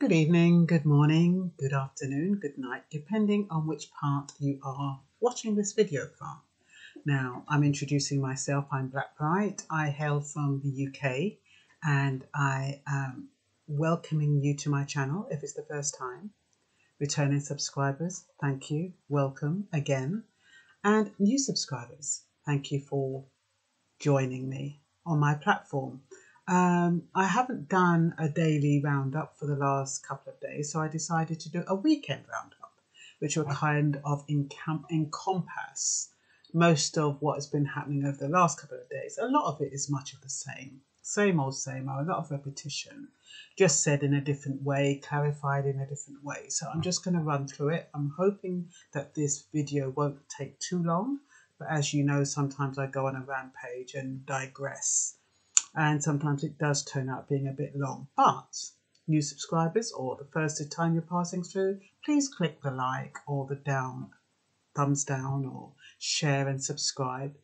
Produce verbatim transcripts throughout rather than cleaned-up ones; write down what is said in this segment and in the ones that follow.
Good evening, good morning, good afternoon, good night, depending on which part you are watching this video from. Now, I'm introducing myself. I'm Black Bright. I hail from the U K and I am welcoming you to my channel if it's the first time. Returning subscribers, thank you. Welcome again. And new subscribers, thank you for joining me on my platform. Um, I haven't done a daily roundup for the last couple of days, so I decided to do a weekend roundup, which will kind of encompass most of what has been happening over the last couple of days. A lot of it is much of the same, same old, same old, a lot of repetition, just said in a different way, clarified in a different way. So I'm just going to run through it. I'm hoping that this video won't take too long, but as you know, sometimes I go on a rampage and digress. And sometimes it does turn out being a bit long. But new subscribers or the first time you're passing through, please click the like or the down, thumbs down, or share and subscribe.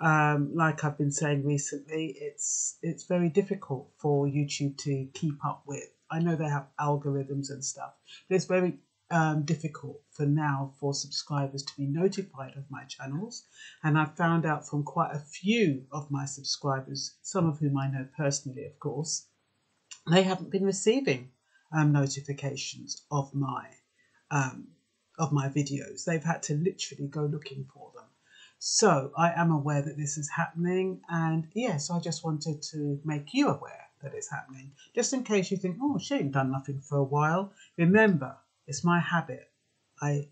Um, like I've been saying recently, it's it's very difficult for YouTube to keep up with. I know they have algorithms and stuff, but it's very um, difficult for now for subscribers to be notified of my channels. And I've found out from quite a few of my subscribers, some of whom I know personally, of course, they haven't been receiving um, notifications of my um, of my videos. They've had to literally go looking for them. So I am aware that this is happening, and yes, I just wanted to make you aware that it's happening. Just in case you think, oh, she ain't done nothing for a while. Remember, it's my habit. I,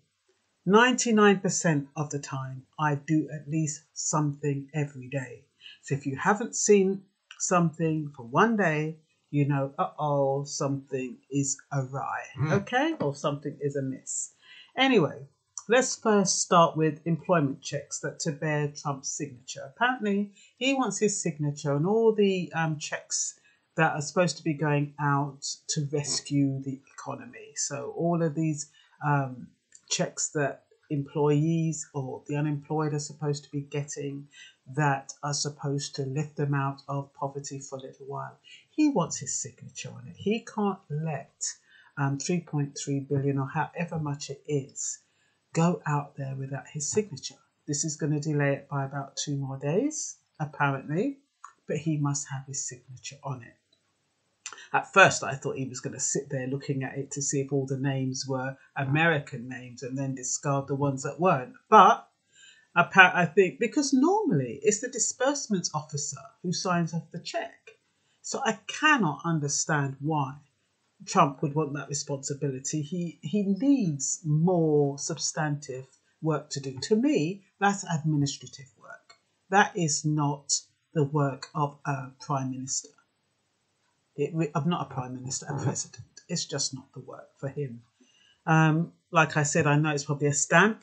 ninety-nine percent of the time, I do at least something every day. So if you haven't seen something for one day, you know, uh-oh, something is awry, mm. okay? Or something is amiss. Anyway. Let's first start with employment checks that to bear Trump's signature. Apparently, he wants his signature on all the um, checks that are supposed to be going out to rescue the economy. So all of these um, checks that employees or the unemployed are supposed to be getting that are supposed to lift them out of poverty for a little while. He wants his signature on it. He can't let um, three point three billion or however much it is go out there without his signature. This is going to delay it by about two more days, apparently, but he must have his signature on it. At first, I thought he was going to sit there looking at it to see if all the names were American names and then discard the ones that weren't. But I think because normally it's the disbursements officer who signs off the check. So I cannot understand why Trump would want that responsibility. He he needs more substantive work to do. To me, that's administrative work. That is not the work of a prime minister. It, I'm not a prime minister, a president. It's just not the work for him. Um, like I said, I know it's probably a stamp,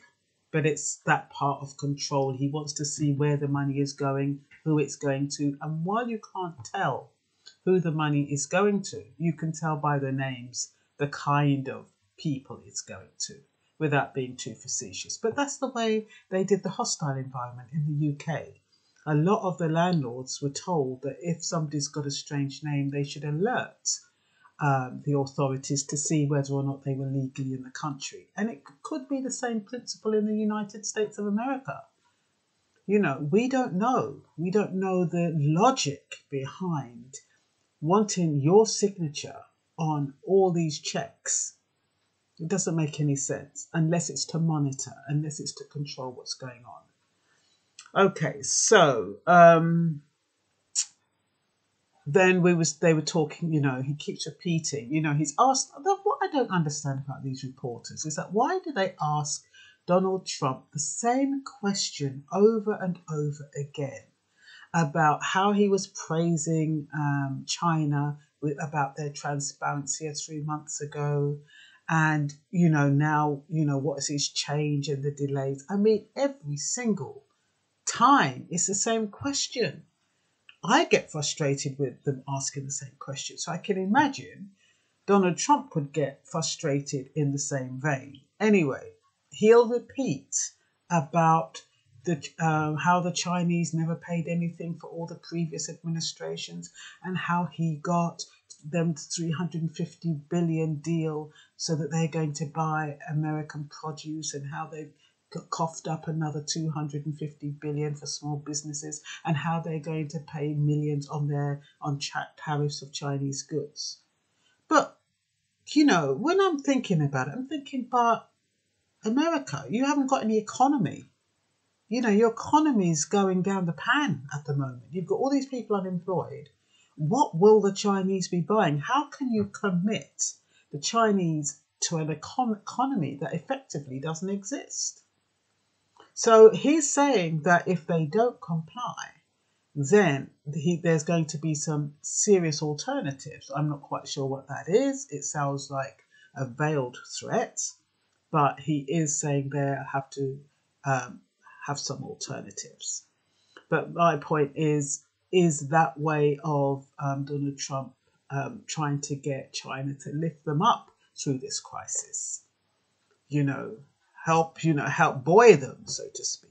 but it's that part of control. He wants to see where the money is going, who it's going to, and while you can't tell who the money is going to, you can tell by the names the kind of people it's going to, without being too facetious. But that's the way they did the hostile environment in the U K. A lot of the landlords were told that if somebody's got a strange name, they should alert um, the authorities to see whether or not they were legally in the country. And it could be the same principle in the United States of America. You know, we don't know. We don't know the logic behind wanting your signature on all these checks. It doesn't make any sense unless it's to monitor, unless it's to control what's going on. Okay, so um, then we was they were talking, you know, he keeps repeating, you know, he's asked, what I don't understand about these reporters is that why do they ask Donald Trump the same question over and over again about how he was praising um, China with, about their transparency three months ago. And, you know, now, you know, what is his change and the delays? I mean, every single time it's the same question. I get frustrated with them asking the same question. So I can imagine Donald Trump would get frustrated in the same vein. Anyway, he'll repeat about The, uh, how the Chinese never paid anything for all the previous administrations and how he got them three hundred fifty billion deal so that they're going to buy American produce, and how they've coughed up another two hundred fifty billion for small businesses, and how they're going to pay millions on their on tariffs of Chinese goods. But, you know, when I'm thinking about it, I'm thinking about America. You haven't got any economy. You know, your economy is going down the pan at the moment. You've got all these people unemployed. What will the Chinese be buying? How can you commit the Chinese to an econ- economy that effectively doesn't exist? So he's saying that if they don't comply, then he, there's going to be some serious alternatives. I'm not quite sure what that is. It sounds like a veiled threat, but he is saying they have to um, have some alternatives. But my point is, is that way of um, Donald Trump um, trying to get China to lift them up through this crisis, you know, help, you know, help buoy them, so to speak.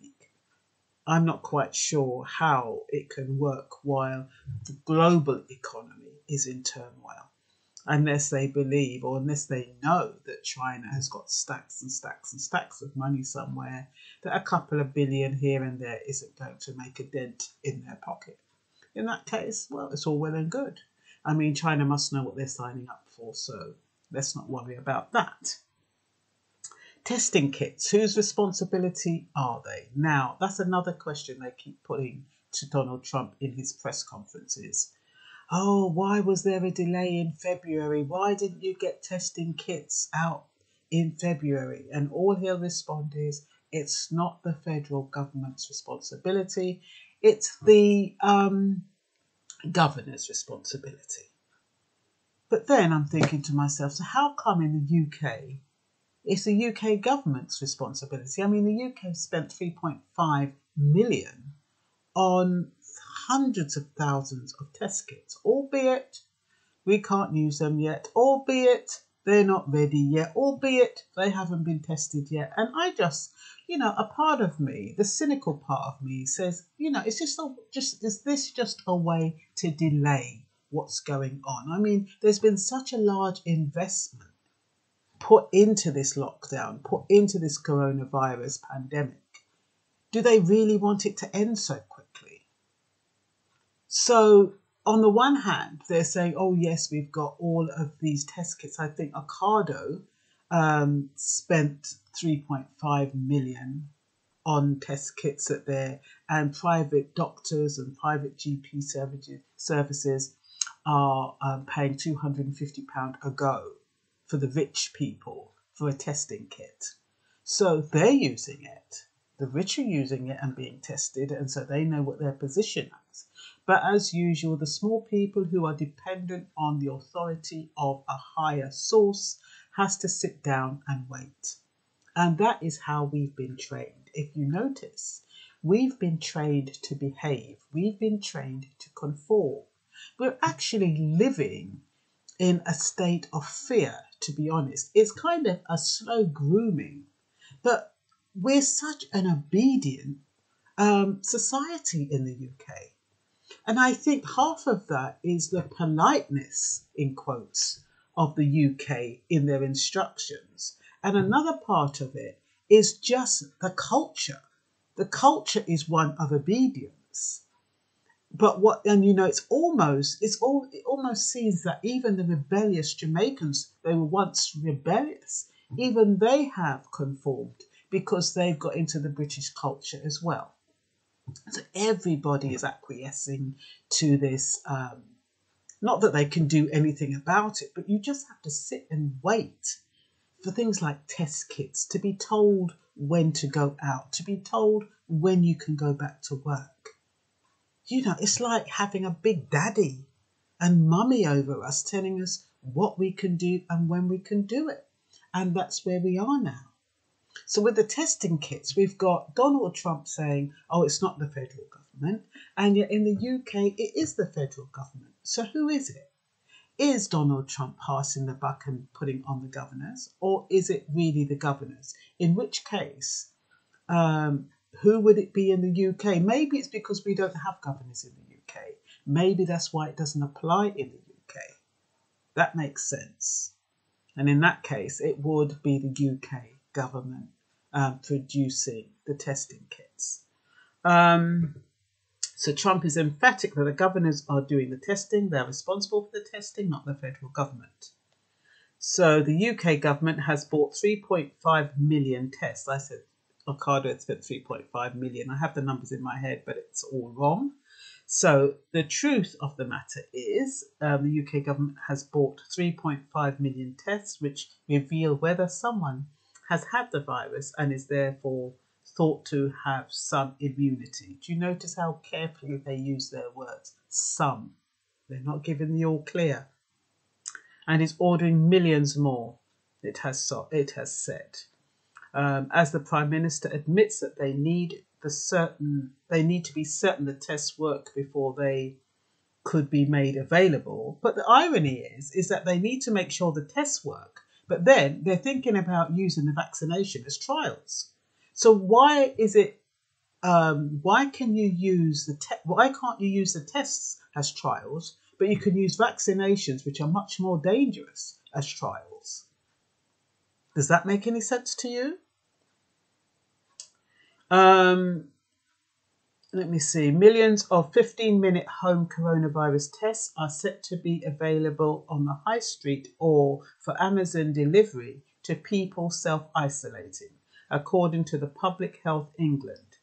I'm not quite sure how it can work while the global economy is in turmoil, unless they believe or unless they know that China has got stacks and stacks and stacks of money somewhere, that a couple of billion here and there isn't going to make a dent in their pocket. In that case, well, it's all well and good. I mean, China must know what they're signing up for, so let's not worry about that. Testing kits, whose responsibility are they? Now, that's another question they keep putting to Donald Trump in his press conferences. Oh, why was there a delay in February? Why didn't you get testing kits out in February? And all he'll respond is, it's not the federal government's responsibility. It's the um, governor's responsibility. But then I'm thinking to myself, so how come in the U K... it's the U K government's responsibility? I mean, the U K spent three point five million on hundreds of thousands of test kits, albeit we can't use them yet, albeit they're not ready yet, albeit they haven't been tested yet. And I just, you know, a part of me, the cynical part of me says, you know, it's just, a, just is this just a way to delay what's going on? I mean, there's been such a large investment put into this lockdown, put into this coronavirus pandemic. Do they really want it to end so quickly? So on the one hand, they're saying, oh yes, we've got all of these test kits. I think Ocado um, spent three point five million on test kits at there, and private doctors and private G P services, services are um, paying two hundred fifty pounds a go for the rich people for a testing kit. So they're using it. The rich are using it and being tested, and so they know what their position is. But as usual, the small people who are dependent on the authority of a higher source has to sit down and wait. And that is how we've been trained. If you notice, we've been trained to behave. We've been trained to conform. We're actually living in a state of fear, to be honest. It's kind of a slow grooming, but we're such an obedient um, society in the U K. And I think half of that is the politeness, in quotes, of the U K in their instructions. And another part of it is just the culture. The culture is one of obedience. But what, and you know, it's almost, it's all, it almost seems that even the rebellious Jamaicans, they were once rebellious, even they have conformed because they've got into the British culture as well. So everybody is acquiescing to this. Um, not that they can do anything about it, but you just have to sit and wait for things like test kits, to be told when to go out, to be told when you can go back to work. You know, it's like having a big daddy and mummy over us telling us what we can do and when we can do it. And that's where we are now. So with the testing kits, we've got Donald Trump saying, oh, it's not the federal government. And yet in the U K, it is the federal government. So who is it? Is Donald Trump passing the buck and putting on the governors? Or is it really the governors? In which case, um, who would it be in the U K? Maybe it's because we don't have governors in the U K. Maybe that's why it doesn't apply in the U K. That makes sense. And in that case, it would be the U K government uh, producing the testing kits. Um, so Trump is emphatic that the governors are doing the testing. They're responsible for the testing, not the federal government. So the U K government has bought three point five million tests. I said Ocado had spent three point five million. I have the numbers in my head, but it's all wrong. So the truth of the matter is um, the U K government has bought three point five million tests, which reveal whether someone has had the virus and is therefore thought to have some immunity. Do you notice how carefully they use their words? Some. They're not giving the all clear. And is ordering millions more, it has, so, it has said. Um, as the Prime Minister admits that they need the certain, they need to be certain the tests work before they could be made available. But the irony is, is that they need to make sure the tests work. But then they're thinking about using the vaccination as trials. So why is it? Um, why can you use the te- why can't you use the tests as trials? But you can use vaccinations, which are much more dangerous, as trials. Does that make any sense to you? Um, let me see. Millions of fifteen-minute home coronavirus tests are set to be available on the high street or for Amazon delivery to people self-isolating, according to the Public Health England,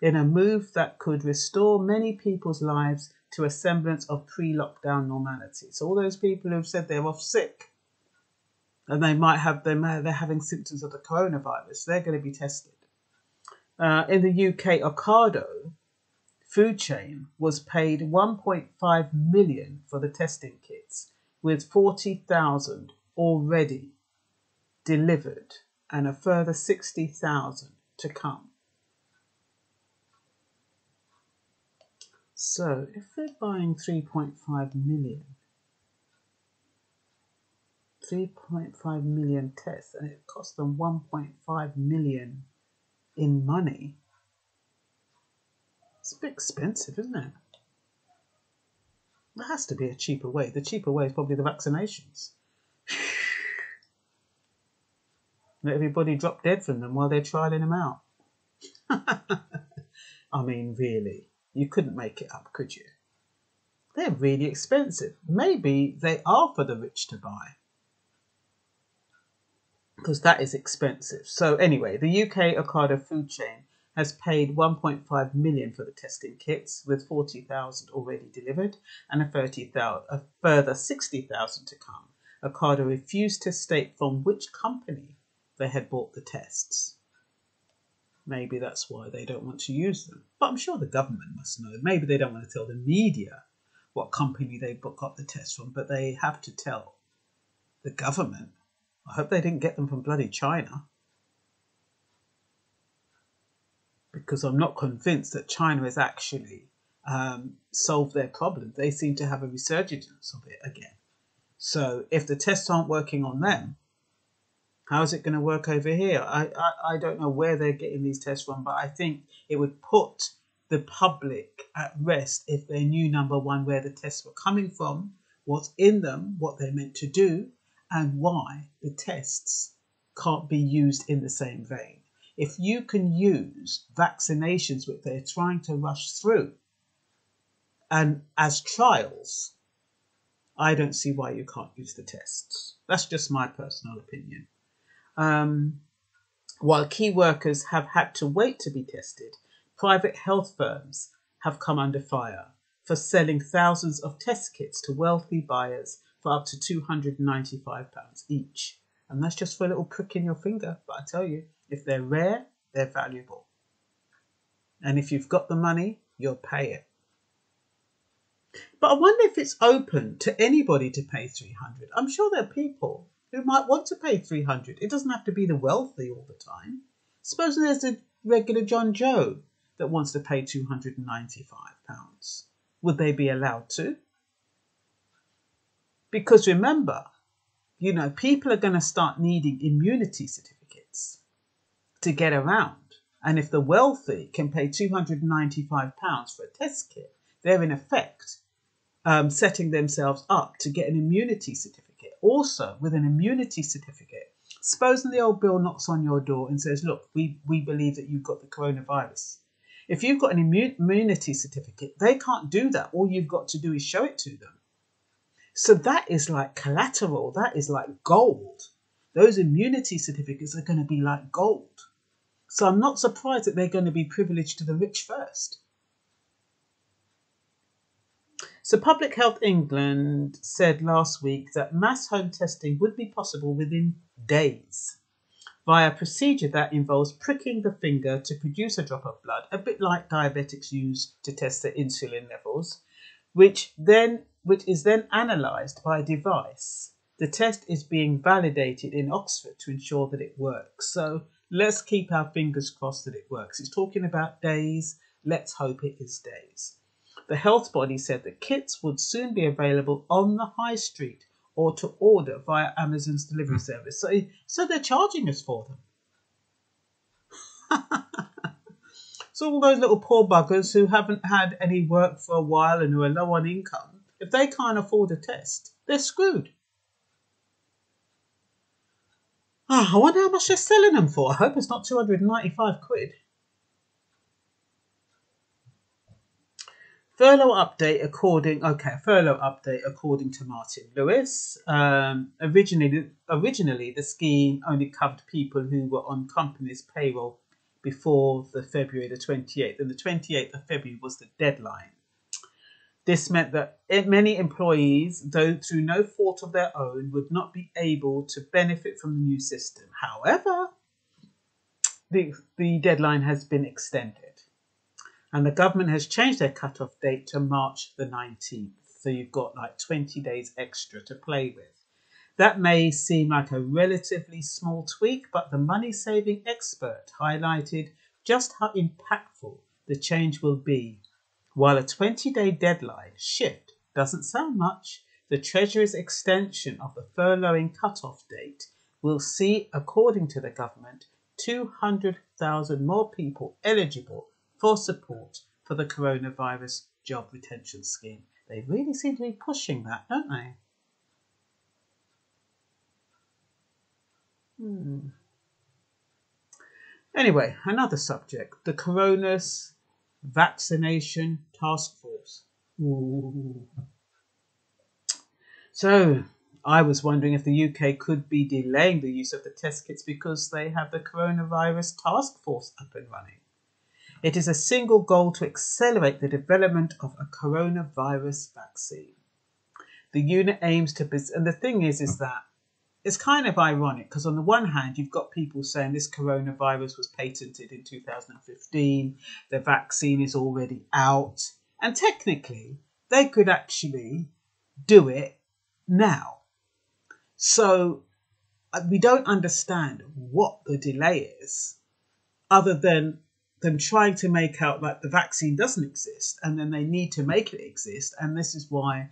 in a move that could restore many people's lives to a semblance of pre-lockdown normality. So all those people who've said they're off sick and they might have, they may, they're having symptoms of the coronavirus, they're going to be tested. Uh, in the U K, Ocado food chain was paid one point five million for the testing kits, with forty thousand already delivered and a further sixty thousand to come. So if they're buying three point five million, three point five million tests, and it costs them one point five million in money, it's a bit expensive, isn't it? There has to be a cheaper way. The cheaper way is probably the vaccinations. Let everybody drop dead from them while they're trialing them out. I mean, really. You couldn't make it up, could you? They're really expensive. Maybe they are for the rich to buy, because that is expensive. So anyway, the U K Ocado food chain has paid one point five million for the testing kits, with forty thousand already delivered and a, thirty thousand, a further sixty thousand to come. Ocado refused to state from which company they had bought the tests. Maybe that's why they don't want to use them. But I'm sure the government must know. Maybe they don't want to tell the media what company they got the tests from, but they have to tell the government. I hope they didn't get them from bloody China, because I'm not convinced that China has actually um, solved their problem. They seem to have a resurgence of it again. So if the tests aren't working on them, how is it going to work over here? I, I, I don't know where they're getting these tests from, but I think it would put the public at rest if they knew, number one, where the tests were coming from, what's in them, what they're meant to do, and why the tests can't be used in the same vein. If you can use vaccinations, which they're trying to rush through, and as trials, I don't see why you can't use the tests. That's just my personal opinion. Um, while key workers have had to wait to be tested, private health firms have come under fire for selling thousands of test kits to wealthy buyers for up to two hundred and ninety-five pounds each. And that's just for a little prick in your finger. But I tell you, if they're rare, they're valuable. And if you've got the money, you'll pay it. But I wonder if it's open to anybody to pay three hundred pounds. I'm sure there are people who might want to pay three hundred pounds. It doesn't have to be the wealthy all the time. Suppose there's a regular John Joe that wants to pay two hundred and ninety-five pounds. Would they be allowed to? Because remember, you know, people are going to start needing immunity certificates to get around. And if the wealthy can pay two hundred and ninety-five pounds for a test kit, they're in effect um, setting themselves up to get an immunity certificate. also with an immunity certificate. Supposing the old Bill knocks on your door and says, look, we, we believe that you've got the coronavirus. If you've got an immu- immunity certificate, they can't do that. All you've got to do is show it to them. So that is like collateral. That is like gold. Those immunity certificates are going to be like gold. So I'm not surprised that they're going to be privileged to the rich first. So Public Health England said last week that mass home testing would be possible within days via a procedure that involves pricking the finger to produce a drop of blood, a bit like diabetics use to test their insulin levels, which then which is then analysed by a device. The test is being validated in Oxford to ensure that it works. So let's keep our fingers crossed that it works. It's talking about days. Let's hope it is days. The health body said that kits would soon be available on the high street or to order via Amazon's delivery service. So, so they're charging us for them. So all those little poor buggers who haven't had any work for a while and who are low on income, if they can't afford a test, they're screwed. Oh, I wonder how much they're selling them for. I hope it's not two hundred ninety-five quid. Furlough update according, okay, furlough update according to Martin Lewis. Um, originally, originally, the scheme only covered people who were on company's payroll before the February the twenty-eighth, and the twenty-eighth of February was the deadline. This meant that many employees, though through no fault of their own, would not be able to benefit from the new system. However, the, the deadline has been extended. And the government has changed their cut-off date to March the nineteenth. So you've got like twenty days extra to play with. That may seem like a relatively small tweak, but the money-saving expert highlighted just how impactful the change will be. While a twenty-day deadline shift doesn't sound much, the Treasury's extension of the furloughing cut-off date will see, according to the government, two hundred thousand more people eligible for support for the coronavirus job retention scheme. They really seem to be pushing that, don't they? Hmm. Anyway, another subject, the Coronavirus Vaccination Task Force. Ooh. So I was wondering if the U K could be delaying the use of the test kits because they have the Coronavirus Task Force up and running. It is a single goal to accelerate the development of a coronavirus vaccine. The unit aims to, and the thing is, is that it's kind of ironic because on the one hand, you've got people saying this coronavirus was patented in two thousand fifteen. The vaccine is already out. And technically, they could actually do it now. So we don't understand what the delay is other than them trying to make out like the vaccine doesn't exist and then they need to make it exist. And this is why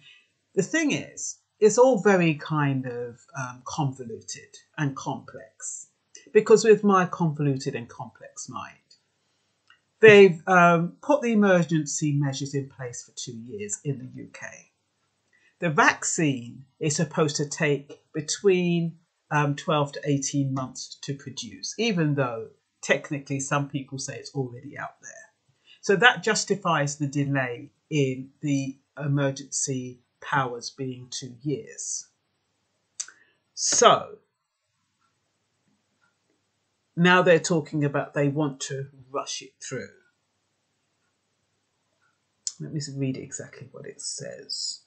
the thing is, it's all very kind of um, convoluted and complex, because with my convoluted and complex mind, they've um, put the emergency measures in place for two years in the U K. The vaccine is supposed to take between um, twelve to eighteen months to produce, even though technically, some people say it's already out there. So that justifies the delay in the emergency powers being two years. So now they're talking about they want to rush it through. Let me read exactly what it says.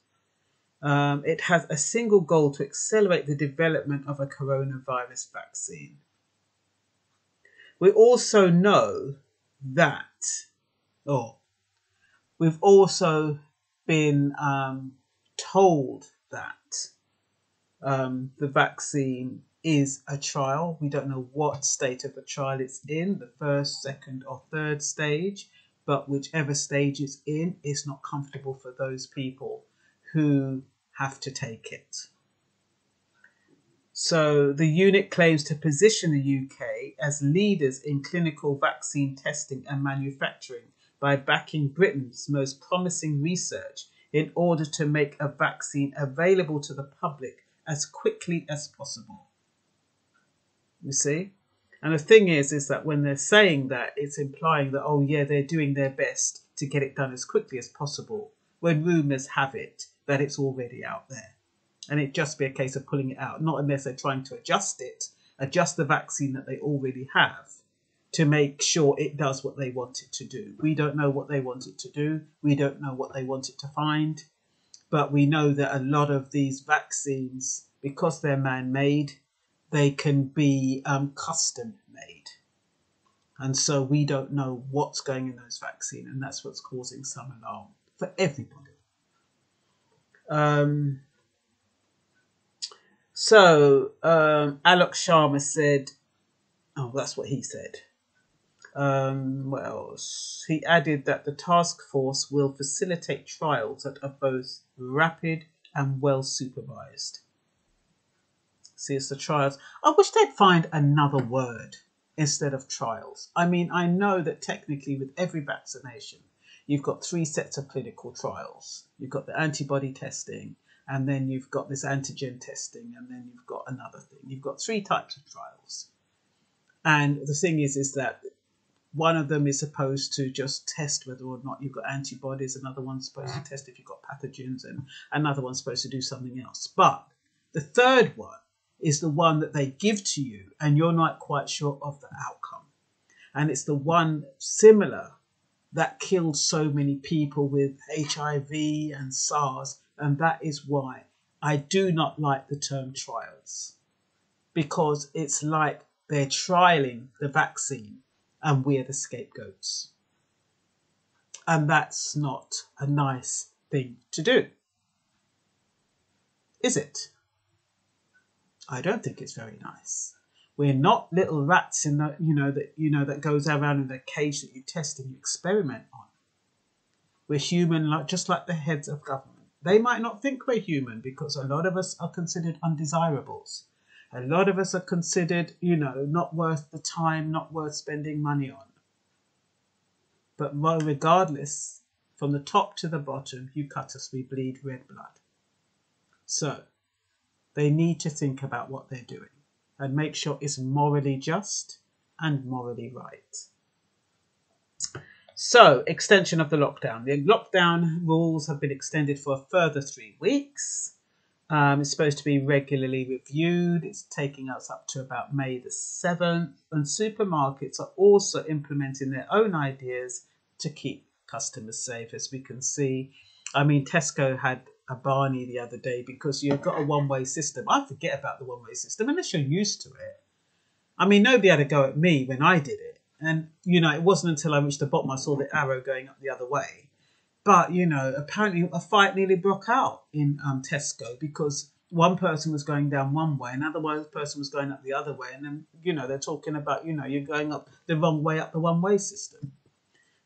Um, it has a single goal to accelerate the development of a coronavirus vaccine. We also know that, or we've also been um, told that um, the vaccine is a trial. We don't know what state of the trial it's in, the first, second or third stage, but whichever stage it's in, it's not comfortable for those people who have to take it. So the unit claims to position the U K as leaders in clinical vaccine testing and manufacturing by backing Britain's most promising research in order to make a vaccine available to the public as quickly as possible. You see? And the thing is, is that when they're saying that, it's implying that, oh yeah, they're doing their best to get it done as quickly as possible, when rumours have it that it's already out there. And it'd just be a case of pulling it out, not unless they're trying to adjust it, adjust the vaccine that they already have to make sure it does what they want it to do. We don't know what they want it to do. We don't know what they want it to find. But we know that a lot of these vaccines, because they're man-made, they can be um, custom-made. And so we don't know what's going in those vaccines, and that's what's causing some alarm for everybody. Um, so um, Alok Sharma said, oh, that's what he said. Um, what else? He added that the task force will facilitate trials that are both rapid and well supervised. See, it's the trials. I wish they'd find another word instead of trials. I mean, I know that technically with every vaccination, you've got three sets of clinical trials. You've got the antibody testing, and then you've got this antigen testing, and then you've got another thing. You've got three types of trials. And the thing is, is that one of them is supposed to just test whether or not you've got antibodies. Another one's supposed to test if you've got pathogens, and another one's supposed to do something else. But the third one is the one that they give to you and you're not quite sure of the outcome. And it's the one similar that killed so many people with H I V and SARS. And that is why I do not like the term trials, because it's like they're trialing the vaccine and we're the scapegoats. And that's not a nice thing to do, is it? I don't think it's very nice. We're not little rats in the, you know, that you know that goes around in the cage that you test and you experiment on. We're human, like just like the heads of government. They might not think we're human because a lot of us are considered undesirables. A lot of us are considered, you know, not worth the time, not worth spending money on. But regardless, from the top to the bottom, you cut us, we bleed red blood. So they need to think about what they're doing and make sure it's morally just and morally right. So, extension of the lockdown. The lockdown rules have been extended for a further three weeks. Um, it's supposed to be regularly reviewed. It's taking us up to about May the seventh. And supermarkets are also implementing their own ideas to keep customers safe, as we can see. I mean, Tesco had a Barney the other day because you've got a one-way system. I forget about the one-way system unless you're used to it. I mean, nobody had a go at me when I did it. And, you know, it wasn't until I reached the bottom I saw the arrow going up the other way. But, you know, apparently a fight nearly broke out in um, Tesco because one person was going down one way, another one person was going up the other way. And then, you know, they're talking about, you know, you're going up the wrong way up the one-way system.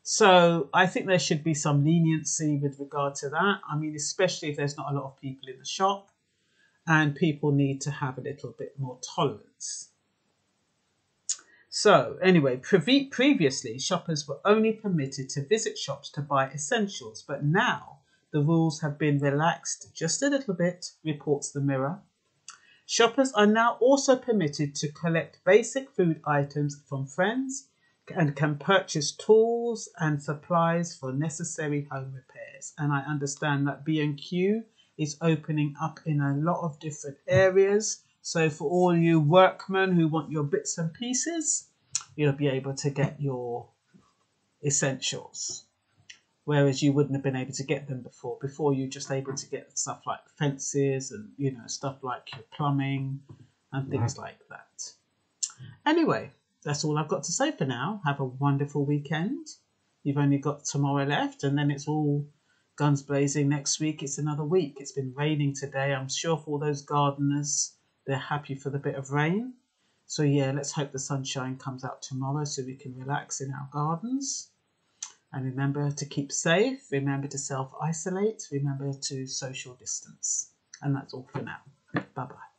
So I think there should be some leniency with regard to that. I mean, especially if there's not a lot of people in the shop, and people need to have a little bit more tolerance. So anyway, pre previously shoppers were only permitted to visit shops to buy essentials, but now the rules have been relaxed just a little bit, reports the Mirror. Shoppers are now also permitted to collect basic food items from friends, and can purchase tools and supplies for necessary home repairs. And I understand that B and Q is opening up in a lot of different areas. So for all you workmen who want your bits and pieces, you'll be able to get your essentials, whereas you wouldn't have been able to get them before. Before, you were just able to get stuff like fences and, you know, stuff like your plumbing and things like that. Anyway, that's all I've got to say for now. Have a wonderful weekend. You've only got tomorrow left, and then it's all guns blazing next week. It's another week. It's been raining today. I'm sure for all those gardeners, they're happy for the bit of rain. So yeah, let's hope the sunshine comes out tomorrow so we can relax in our gardens. And remember to keep safe. Remember to self-isolate. Remember to social distance. And that's all for now. Bye-bye.